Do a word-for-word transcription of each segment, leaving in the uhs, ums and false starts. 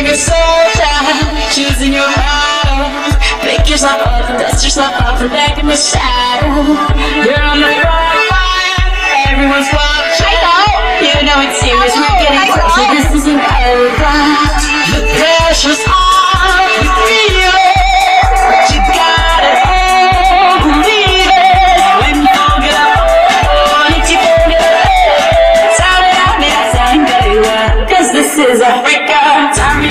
Leave your soul child, choosing your heart. Pick yourself up and dust yourself off and back in the shadow. You're on the front line, everyone's watching. I know. You know it's serious, we're getting closer, this isn't over. The pressure's on, you feel it, but you gotta believe it. When you don't get up, I need you to get up. Sound it out, man, sound very well, cause this is Africa. Time it out,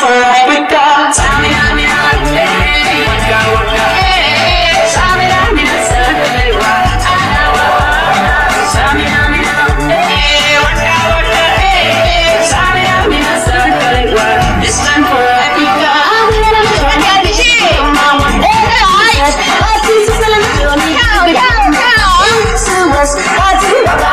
for Africa. Tell me how many times I've got to work out. Tell me how many times I've got to work out. Tell me how many times I've got to work out. Tell me how many times I've got to work out. This time for Africa. I'm gonna do it. I got the shit. I'm gonna do it. I got the shit. I'm gonna do it. I'm gonna do it. I'm gonna do it.